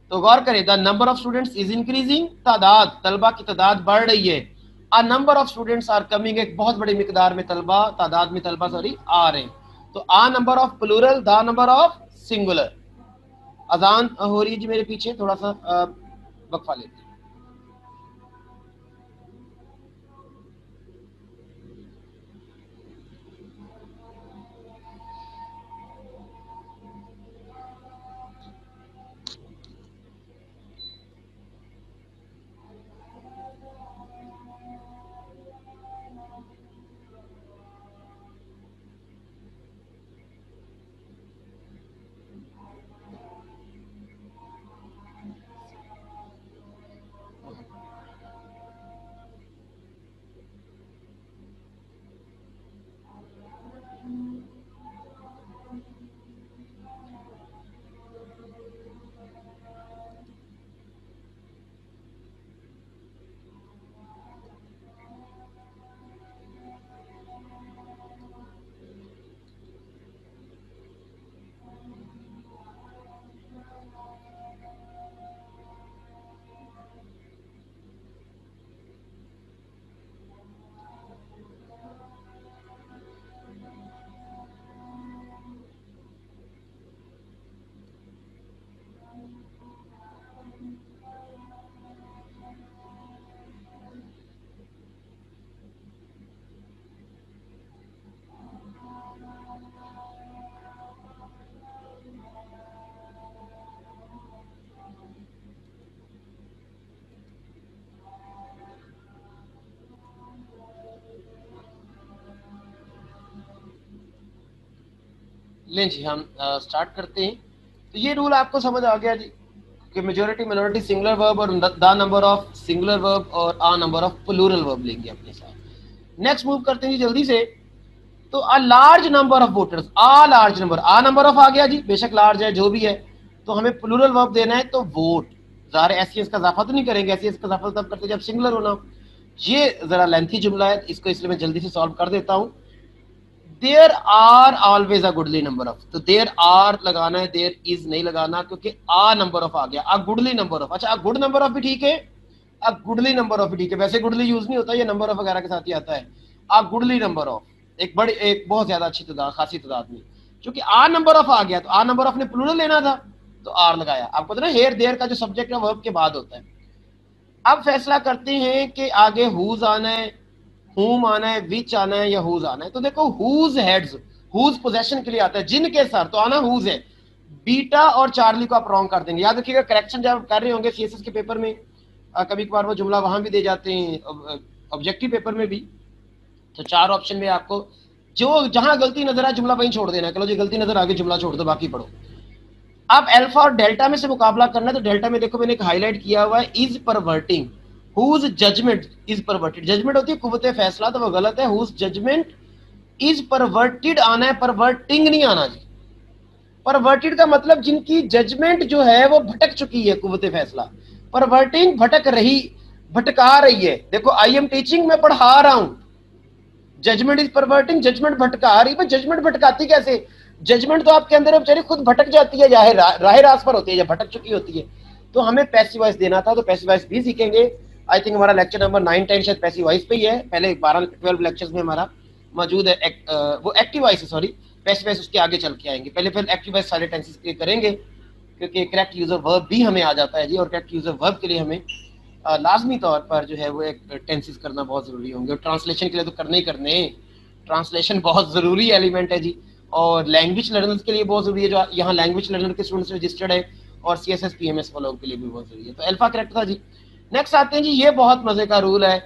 तो गौर करें, the number of students is increasing, तादाद, तलबा की तादाद बढ़ रही है। A number of students are coming, एक बहुत बड़ी मिकदार में तलबा, तादाद में तलबा सॉरी आ रहे हैं। तो आ number of plural, the number of singular. अजान हो रही है जी मेरे पीछे, थोड़ा सा वक्फा लेते हैं। लें जी हम स्टार्ट करते हैं। तो ये रूल आपको समझ आ गया जी कि मेजॉरिटी मिनोरिटी सिंगुलर वर्ब और the number of singular verb और a number of plural verb लेंगे अपने साथ। नेक्स्ट मूव करते हैं जी जल्दी से। तो a large number of voters, a large number, a number of आ गया जी, बेशक लार्ज है जो भी है, तो हमें प्लूरल वर्ब देना है तो वोट। ज़ाहिर एस सी एस का इजाफा तो नहीं करेंगे, एस सी एस का इजाफा तब करते जब सिंगुलर होना। ये ज़रा लेंथी जुमला है, इसको इसलिए मैं जल्दी से सॉल्व कर देता हूँ। There are always a goodly number of, तो देयर आर लगाना है, देयर इज नहीं लगाना क्योंकि आ नंबर ऑफ आ गया, आ गुडली नंबर ऑफ। अच्छा आ गुड नंबर ऑफ भी ठीक है, आ गुडली नंबर ऑफ भी ठीक है, वैसे गुडली यूज नहीं होता, ये नंबर ऑफ वगैरह के साथ ही आता है। आ गुडली नंबर ऑफ एक बड़ी एक बहुत ज्यादा अच्छी तादाद, खासी तादाद में, क्योंकि आ नंबर ऑफ आ गया तो आ नंबर ऑफ ने प्लूरल लेना था तो आर लगाया। आपको पता है हेयर देयर का जो सब्जेक्ट है वर्ब के बाद होता है। अब फैसला करते हैं कि आगे हुज आना है, हुम आना है, विच आना है या हुज आना है। तो देखो हुज हेड्स, हुज पोजेशन के लिए आता है, जिनके सर, तो आना हुज है। बीटा और चार्ली को आप रॉन्ग कर देंगे, याद रखिएगा। करेक्शन जब कर रहे होंगे सीएसएस के पेपर में कभी कभार वो जुमला वहां भी दे जाते हैं, ऑब्जेक्टिव पेपर में भी। तो चार ऑप्शन में आपको जो जहां गलती नजर आए जुमला वहीं छोड़ देना, चलो जी गलती नजर आगे जुमला छोड़ दो, बाकी पढ़ो। अब अल्फा और डेल्टा में से मुकाबला करना है, तो डेल्टा में देखो मैंने एक हाईलाइट किया हुआ है, is perverting, whose judgement is perverted. Judgement होती है कुव्वते फैसला, तो वो गलत है। हुज जजमेंट इज परवर्टेड आना है, परवर्टिंग नहीं आना जी। परवर्टेड का मतलब जिनकी जजमेंट जो है वो भटक चुकी है कुव्वते फैसला, परवर्टिंग भटक रही, भटका रही है। देखो आई एम टीचिंग, मैं पढ़ा रहा हूं, जजमेंट इज परवर्टिंग, जजमेंट भटका रही है। जजमेंट भटकाती कैसे? जजमेंट तो आपके अंदर बेचारी खुद भटक जाती है, या राह रास पर होती है, या भटक चुकी होती है। तो हमें पैसिव वॉइस देना था, तो पैसिव वॉइस भी सीखेंगे। आई थिंक हमारा लेक्चर नंबर नाइन टेन शायद पैसिव वॉइस पे ही है, पहले बारह ट्वेल्व लेक्चर्स में हमारा मौजूद है। एक, आ, वो एक्टिव वॉइस है, सॉरी पैसिव वॉइस उसके आगे चल के आएंगे, पहले फिर एक्टिव वॉइस सारे टेंसेस के करेंगे क्योंकि करेक्ट यूज ऑफ वर्ब भी हमें आ जाता है जी, और करेक्ट यूज ऑफ वर्ब के लिए हमें लाजमी तौर पर जो है वो एक टेंसेस करना बहुत ज़रूरी होंगे। ट्रांसलेशन के लिए तो करने ही करने, ट्रांसलेशन बहुत ज़रूरी एलिमेंट है जी, और लैंग्वेज लर्नर्स के लिए बहुत जरूरी है जो यहाँ लैंग्वेज लर्नर के स्टूडेंट्स रजिस्टर्ड है, और C S S P M S वालों के लिए भी बहुत जरूरी है। तो अल्फा करेक्ट था जी। नेक्स्ट आते हैं जी, ये बहुत मजे का रूल है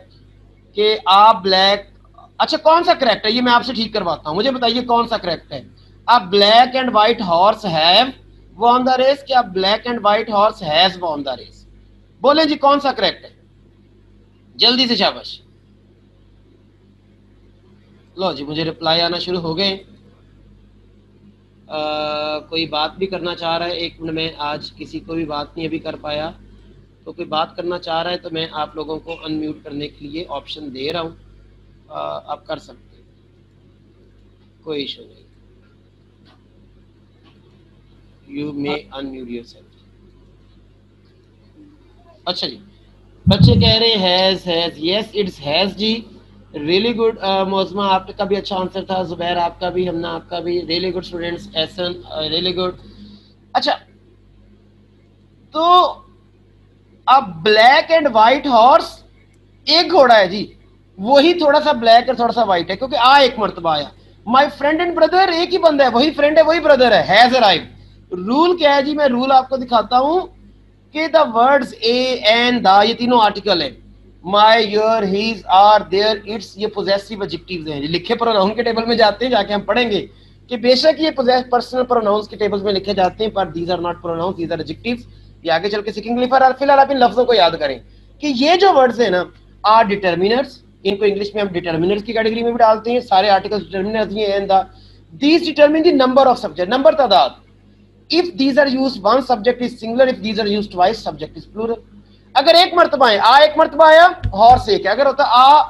कि आप ब्लैक, अच्छा कौन सा करेक्ट है ये मैं आपसे ठीक करवाता हूँ, मुझे बताइए कौन सा करेक्ट है। आप black and white horse have won the race, क्या black and white horse has won the race? बोले जी कौन सा करेक्ट है जल्दी से, शाबाश। लो जी मुझे रिप्लाई आना शुरू हो गए। Uh, कोई बात भी करना चाह रहा है, एक मिनट, मैं आज किसी को भी बात नहीं अभी कर पाया, तो कोई बात करना चाह रहा है तो मैं आप लोगों को अनम्यूट करने के लिए ऑप्शन दे रहा हूँ, uh, आप कर सकते हैं, कोई इशू नहीं, यू मे अनम्यूट योरसेल्फ। अच्छा जी बच्चे कह रहे हैं has has, yes it's has जी, रियली गुड। मोजमा आपका भी अच्छा आंसर था, जुबैर आपका भी, हमना आपका भी, really good students, Ehsan really good. अच्छा तो अब ब्लैक एंड वाइट हॉर्स एक घोड़ा है जी, वही थोड़ा सा ब्लैक और थोड़ा सा वाइट है क्योंकि आ एक मरतबा आया। माई फ्रेंड एंड ब्रदर एक ही बंदा है, वही फ्रेंड है वही ब्रदर है, हैज अराइव्ड। रूल क्या है जी, मैं रूल आपको दिखाता हूँ कि the words a and the, ये तीनों आर्टिकल है, my your his are their its, ये पोजेसिव एडजेक्टिव्स हैं। लिखे प्रोनाउन के टेबल में जाते हैं, जाके हम पढ़ेंगे कि बेशक ये पर्सनल प्रोनाउंस के टेबल में लिखे जाते हैं, पर these are not pronouns, these are adjectives, ये आगे चल के सीखेंगे। फिलहाल फिलहाल आप इन लफ्जों को याद करें कि ये जो वर्ड्स हैं ना आर डिटर्मिनर्स, इनको इंग्लिश में हम डिटर्मिनर्स की कैटेगरी में भी डालते हैं, सारे आर्टिकल्स डिटर्मिनर्स ही हैं। And the these determine the number of subject, number तादाद। If these are used one subject is singular, if these are used twice subject is plural. अगर एक मरतबा है, आ एक मरतबा आया, हॉर्स एक है। अगर होता a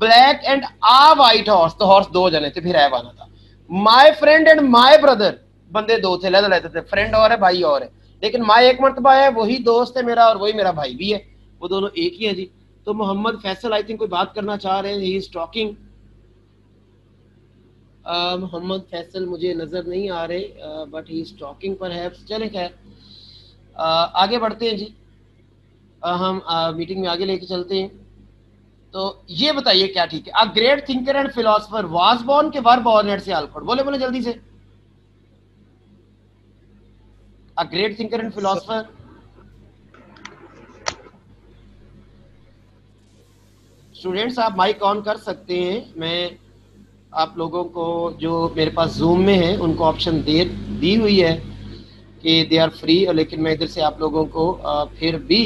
black and a white horse तो हॉर्स दो जने थे, फिर हैव आना था। My friend and my brother, बंदे दो थे, लड़ लेते थे, फ्रेंड और है भाई और है, लेकिन माय एक मरतबा है, वही दोस्त है मेरा और वही मेरा भाई भी है, वो दोनों एक ही है जी। तो मोहम्मद फैसल आई थिंक कोई बात करना चाह रहे हैं, he is talking. Mohammad Faisal मुझे नजर नहीं आ रहे, but he is talking perhaps. चले खैर आगे बढ़ते हैं जी, हम मीटिंग में आगे लेके चलते हैं। तो ये बताइए क्या ठीक है, a great thinker and philosopher was born के वर बोर्न से ऑलफोर्ड? बोले बोले जल्दी से, a great thinker and philosopher. Students आप माइक ऑन कर सकते हैं, मैं आप लोगों को जो मेरे पास जूम में है उनको ऑप्शन दे दी हुई है कि दे आर फ्री, लेकिन मैं इधर से आप लोगों को फिर भी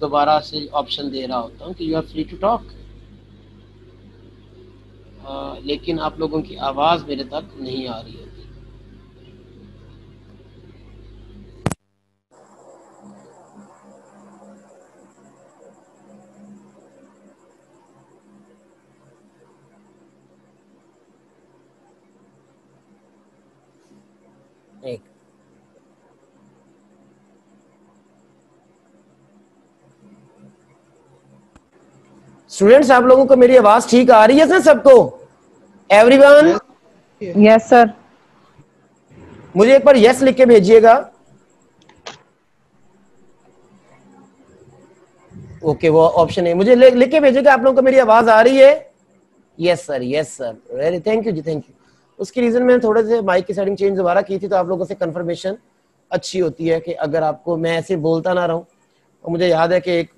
दोबारा से ऑप्शन दे रहा होता हूँ कि you are free to talk, लेकिन आप लोगों की आवाज़ मेरे तक नहीं आ रही है। एक स्टूडेंट्स, आप लोगों को मेरी आवाज ठीक आ रही है ना सबको? एवरीवन? Yes sir. मुझे एक बार यस लिख के भेजिएगा। ओके, वो ऑप्शन है, मुझे लिख के भेजिएगा। आप लोगों को मेरी आवाज आ रही है? Yes sir, yes sir, very thank you जी, थैंक यू। उसकी रीजन मैंने थोड़े से माइक की सेटिंग चेंज दोबारा की थी, तो आप लोगों से कंफर्मेशन अच्छी होती है कि अगर आपको मैं ऐसे बोलता ना रहूं। और मुझे याद है कि एक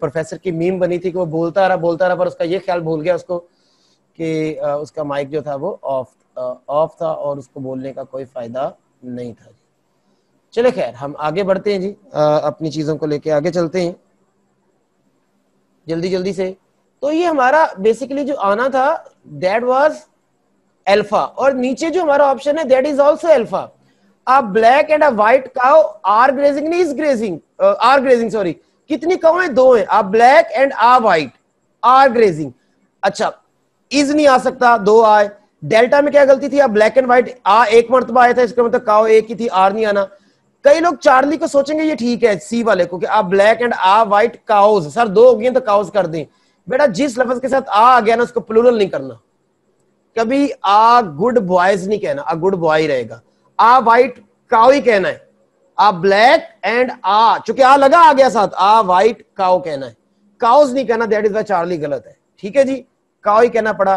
प्रोफेसर की मीम बनी थी कि वो बोलता रहा बोलता रहा पर उसका ये ख्याल भूल गया उसको कि उसका माइक जो था वो ऑफ ऑफ था और उसको बोलने का कोई फायदा नहीं था। चले खैर, हम आगे बढ़ते हैं जी, अपनी चीजों को लेके आगे चलते हैं जल्दी जल्दी से। तो ये हमारा बेसिकली जो आना था दैट वॉज अल्फा, और नीचे जो हमारा ऑप्शन है दैट इज आल्सो अल्फा। आप black and a white cow are grazing नहीं is grazing are grazing sorry कितनी काउ है? दो है। आप black and a white are grazing. अच्छा, इज नहीं आ सकता, दो आए। डेल्टा में क्या गलती थी? आप ब्लैक एंड व्हाइट आ एक मरतबा आया था, इसका मतलब काउ एक ही थी, आर नहीं आना। कई लोग चार्ली को सोचेंगे ये ठीक है सी वाले को कि आप black and a white cows, sir दो हो गए तो काउज कर दें। बेटा जिस लफ्ज के साथ आ आ गया ना उसको प्लूरल नहीं करना, कभी आ गुड बॉयज नहीं कहना, आ गुड बॉय रहेगा। आ वाइट काउ ही कहना है। आ ब्लैक एंड आ, चूंकि आ लगा आ गया साथ, आ वाइट काउ कहना है, काउज नहीं कहना। दैट इज वाई चार्ली गलत है, ठीक है जी, काउ ही कहना पड़ा।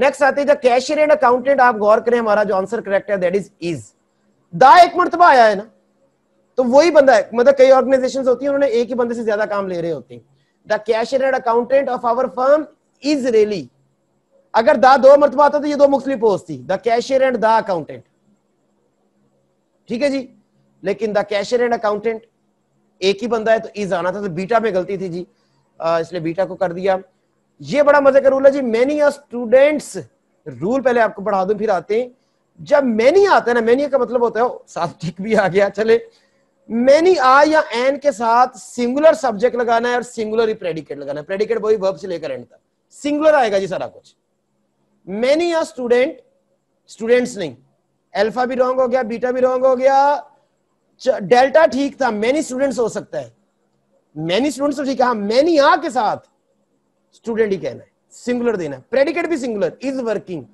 नेक्स्ट आते हैं कैशियर एंड अकाउंटेंट। आप गौर करें, हमारा जो आंसर करेक्ट है दैट इज इज। दा एक मरतबा आया है ना, तो वही बंदा है। मतलब कई ऑर्गेनाइजेशन होती है उन्होंने एक ही बंदे से ज्यादा काम ले रहे होते हैं। The cashier and accountant of our firm is really, अगर दा दो मरतबा आता तो ये दो मुख्तलिफ पोस्ट थी, the cashier and the accountant, ठीक है जी। लेकिन द कैशियर एंड अकाउंटेंट एक ही बंदा है तो इज आना था, तो बीटा में गलती थी जी, इसलिए बीटा को कर दिया। ये बड़ा मजे का रूल है जी, मैनी आर स्टूडेंट्स। रूल पहले आपको पढ़ा दूं फिर आते हैं। जब मैनी आता है ना, मैनी का मतलब होता है, साथ ठीक भी आ गया, चले। मैनी आ या एन के साथ सिंगुलर सब्जेक्ट लगाना है और सिंगुलर ही प्रेडिकेट लगाना है। प्रेडिकेट वही वर्ब से लेकर एंड तक सिंगुलर आएगा जी सारा कुछ। मैनी या स्टूडेंट, स्टूडेंट्स नहीं। अल्फा भी रॉन्ग हो गया, बीटा भी रॉन्ग हो गया, डेल्टा ठीक था, मैनी स्टूडेंट्स हो सकता है, मैनी स्टूडेंट्स तो ठीक है। मैनी आ के साथ स्टूडेंट ही कहना है, सिंगुलर देना है, प्रेडिकेट भी सिंगुलर, इज वर्किंग।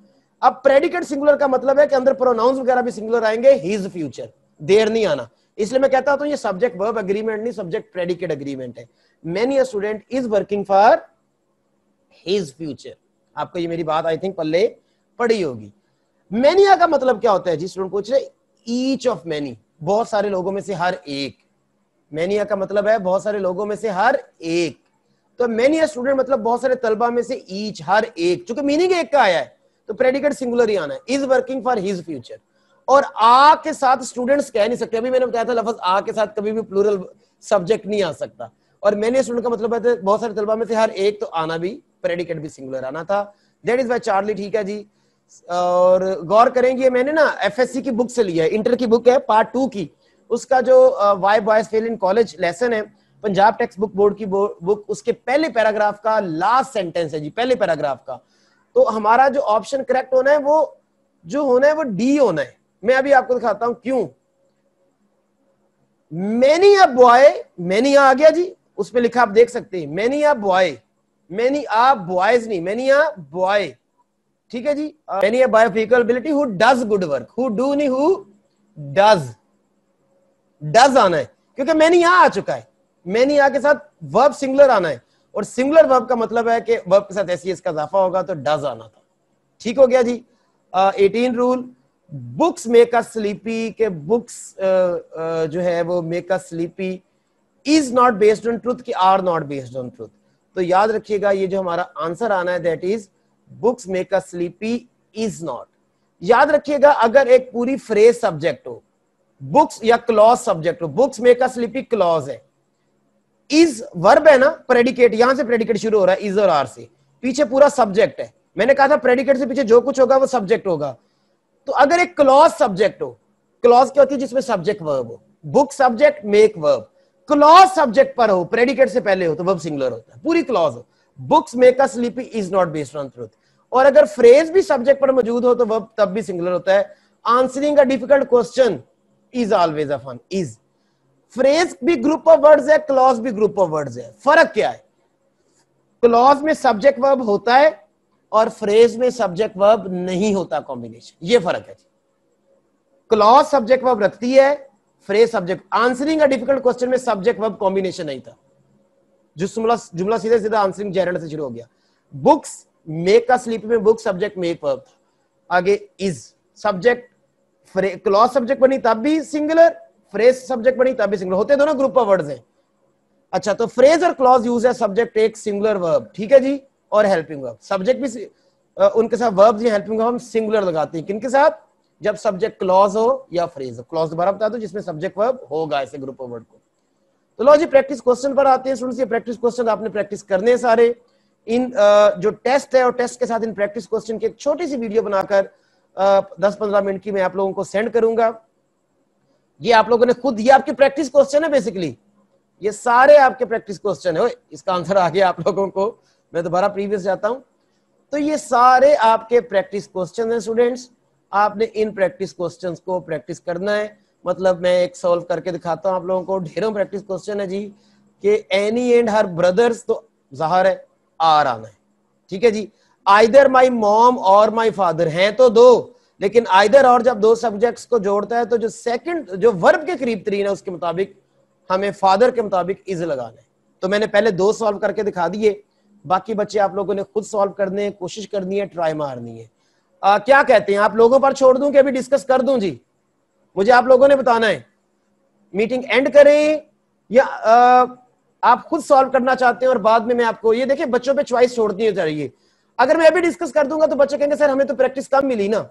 अब प्रेडिकेट सिंगुलर का मतलब है कि अंदर प्रोनाउंस वगैरह भी सिंगुलर आएंगे, हिज फ्यूचर, देर नहीं आना। इसलिए मैं कहता हूं ये सब्जेक्ट वर्ब एग्रीमेंट नहीं, सब्जेक्ट प्रेडिकेट एग्रीमेंट है। Many a student is working for his future. आपको ये मेरी बात आई थिंक पल्ले पड़ी होगी। मैनी का मतलब क्या होता है जी, स्टूडेंट पूछ रहे, ईच ऑफ मैनी, बहुत सारे लोगों में से हर एक। मैनी का मतलब है बहुत सारे लोगों में से हर एक, तो मैनी स्टूडेंट मतलब बहुत सारे तलबा में से ईच, हर एक, चूंकि मीनिंग एक का आया है तो प्रेडिकेट सिंगुलर ही आना है, is working for his future. और आ के साथ स्टूडेंट्स कह नहीं सकते, अभी मैंने बताया था लफ्ज आ के साथ कभी भी प्लूरल सब्जेक्ट नहीं आ सकता। और मैनी स्टूडेंट का मतलब है बहुत सारे तलबा में से हर एक, तो आना भी प्रेडिकेट भी सिंगुलर आना था, दैट इज बाय चार्ली, ठीक है जी। और गौर करेंगे, मैंने ना एफएससी की बुक से लिया है, इंटर की बुक है पार्ट टू की, उसका जो why boys fail in college lesson है, पंजाब टेक्स्ट बुक बोर्ड की बुक, उसके पहले पैराग्राफ का लास्ट सेंटेंस है जी, पहले पैराग्राफ का। तो हमारा जो ऑप्शन करेक्ट होना है वो जो होना है वो डी होना है। मैं अभी आपको दिखाता हूं क्यों। मैनी अ बॉय, मैनी आ गया जी, उसमें लिखा आप देख सकते हैं, many a boy, many a boys नहीं, मैनी आ बॉय, ठीक है जी। Many a boy of equal ability who does good work, who do नहीं हु डज, डज आना है क्योंकि मैनी आ आ चुका है। मैनी आ के साथ वर्ब सिंगुलर आना है और सिंगुलर वर्ब का मतलब है कि वर्ब के साथ ऐसी इसका इजाफा होगा, तो डज आना था, ठीक हो गया जी। Eighteen rule, books make us sleepy, के बुक्स जो है वो make us sleepy is not based on truth, की are not based on truth. तो याद रखिएगा ये जो हमारा आंसर आना है that is books make us sleepy is not. याद रखिएगा, अगर एक पूरी फ्रेज सब्जेक्ट हो, बुक्स या क्लॉज सब्जेक्ट हो, books make us sleepy clause है, इज वर्ब है ना, प्रेडिकेट, यहां से प्रेडिकेट शुरू हो रहा है, इज और आर से, पीछे पूरा सब्जेक्ट है। मैंने कहा था प्रेडिकेट से पीछे जो कुछ होगा वो सब्जेक्ट होगा। तो अगर एक क्लॉज सब्जेक्ट हो, क्लॉज क्या होती है, जिसमें सब्जेक्ट वर्ब हो, book subject make verb, clause subject पर हो, प्रेडिकेट से पहले हो तो वर्ब सिंगुलर होता है, पूरी क्लॉज हो, books make us sleepy is not based on truth. और अगर फ्रेज भी सब्जेक्ट पर मौजूद हो तो वर्ब तब भी सिंगुलर होता है। Answering a difficult question is always a fun is. Phrase भी ग्रुप ऑफ वर्ड्स है, क्लॉज भी ग्रुप ऑफ वर्ड्स है, फर्क क्या है? क्लॉज में सब्जेक्ट वर्ब होता है और फ्रेज में सब्जेक्ट वर्ब नहीं होता कॉम्बिनेशन, ये फर्क है। क्लॉज सब्जेक्ट वर्ब रखती है, phrase subject. Answering a difficult question में सब्जेक्ट वर्ब कॉम्बिनेशन नहीं था, जुमला जुमला सीधा सीधा आंसरिंग जेरंड से शुरू हो गया। बुक्स मेक अस स्लीपी में बुक सब्जेक्ट मेक वर्ब था, आगे इज सब्जेक्ट, क्लॉज सब्जेक्ट बनी तब भी सिंगुलर, फ्रेज सब्जेक्ट बनी तब भी सिंगुलर होते, दोनों ग्रुप ऑफ वर्ड्स हैं। अच्छा, तो फ्रेज और क्लॉज यूज है सब्जेक्ट एक सिंगुलर वर्ब, ठीक है जी, और हेल्पिंग वर्ब, सब्जेक्ट भी उनके साथ वर्ब या हेल्पिंग वर्ब हम सिंगुलर लगाते हैं, किनके साथ, जब सब्जेक्ट क्लॉज हो या फ्रेज हो। क्लॉज दोबारा बता दो, जिसमें सब्जेक्ट वर्ब होगा, ऐसे ग्रुप ऑफ वर्ड को। तो लो जी प्रैक्टिस क्वेश्चन पर आते हैं स्टूडेंट्स। ये प्रैक्टिस क्वेश्चन आपने प्रैक्टिस करने हैं सारे, इन जो टेस्ट है और टेस्ट के साथ इन प्रैक्टिस क्वेश्चन की एक छोटी सी वीडियो बनाकर दस पंद्रह मिनट की मैं आप लोगों को सेंड करूंगा। ये आप लोगों ने खुद, ये आपके प्रैक्टिस क्वेश्चन है बेसिकली, ये सारे आपके प्रैक्टिस क्वेश्चन है। इसका आंसर आ गया आप लोगों को, मैं दोबारा प्रीवियस जाता हूं। तो ये सारे आपके प्रैक्टिस क्वेश्चन हैं स्टूडेंट्स, आपने इन प्रैक्टिस क्वेश्चंस को प्रैक्टिस करना है। मतलब मैं एक सॉल्व करके दिखाता हूं आप लोगों को, ढेरों प्रैक्टिस क्वेश्चन है जी, कि एनी एंड हर ब्रदर्स, तो जाहिर है आर आना है, ठीक है जी। आइदर माय मॉम और माय फादर, हैं तो दो, लेकिन आइदर और जब दो सब्जेक्ट्स को जोड़ता है तो जो सेकंड, जो वर्ब के करीब तीन है उसके मुताबिक हमें फादर के मुताबिक इज लगाना है। तो मैंने पहले दो सॉल्व करके दिखा दिए, बाकी बच्चे आप लोगों ने खुद सॉल्व करने, कोशिश करनी है, ट्राई मारनी है। आ, क्या कहते हैं आप लोगों पर छोड़ दूं कि अभी डिस्कस कर दूं जी? मुझे आप लोगों ने बताना है। मीटिंग एंड करें या आ, आप खुद सॉल्व करना चाहते हैं और बाद में मैं आपको, ये देखिए बच्चों पे चॉइस छोड़नी चाहिए। अगर मैं अभी डिस्कस कर दूंगा तो बच्चे कहेंगे सर हमें तो प्रैक्टिस कम मिली ना,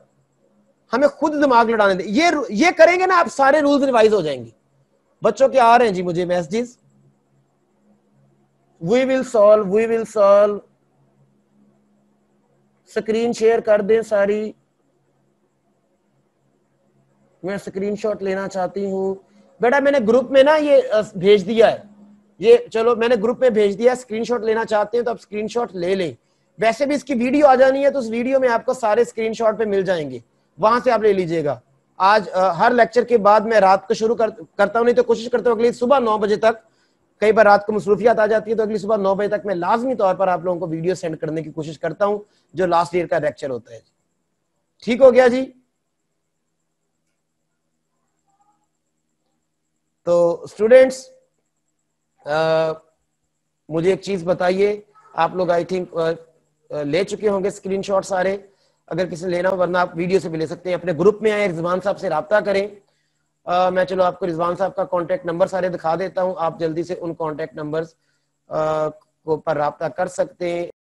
हमें खुद दिमाग लड़ाने दें। ये ये करेंगे ना आप, सारे रूल्स रिवाइज हो जाएंगे। बच्चों के आ रहे हैं जी मुझे messages, we will solve, we will solve, screen share कर दें सारी, मैं स्क्रीनशॉट लेना चाहती हूँ। बेटा मैंने ग्रुप में ना ये भेज दिया है, ये चलो मैंने ग्रुप में भेज दिया, स्क्रीनशॉट लेना चाहते हैं तो आप स्क्रीनशॉट ले लें। वैसे भी इसकी वीडियो आ जानी है तो उस वीडियो में आपको सारे स्क्रीनशॉट पे मिल जाएंगे, वहां से आप ले लीजिएगा। आज आ, हर लेक्चर के बाद मैं रात को शुरू कर, करता हूँ, नहीं तो कोशिश करता हूँ अगली सुबह नौ बजे तक, कई बार रात को मसरूफियात आ जाती है तो अगली सुबह नौ बजे तक मैं लाजमी तौर पर आप लोगों को वीडियो सेंड करने की कोशिश करता हूँ, जो लास्ट ईयर का लेक्चर होता है। ठीक हो गया जी। तो स्टूडेंट्स मुझे एक चीज बताइए, आप लोग आई थिंक ले चुके होंगे स्क्रीनशॉट सारे, अगर किसी ने लेना हो, वरना आप वीडियो से भी ले सकते हैं। अपने ग्रुप में आए, रिजवान साहब से रब्ता करें। आ, मैं चलो आपको रिजवान साहब का कॉन्टैक्ट नंबर सारे दिखा देता हूं, आप जल्दी से उन कॉन्टैक्ट नंबर्स को पर रब्ता कर सकते हैं।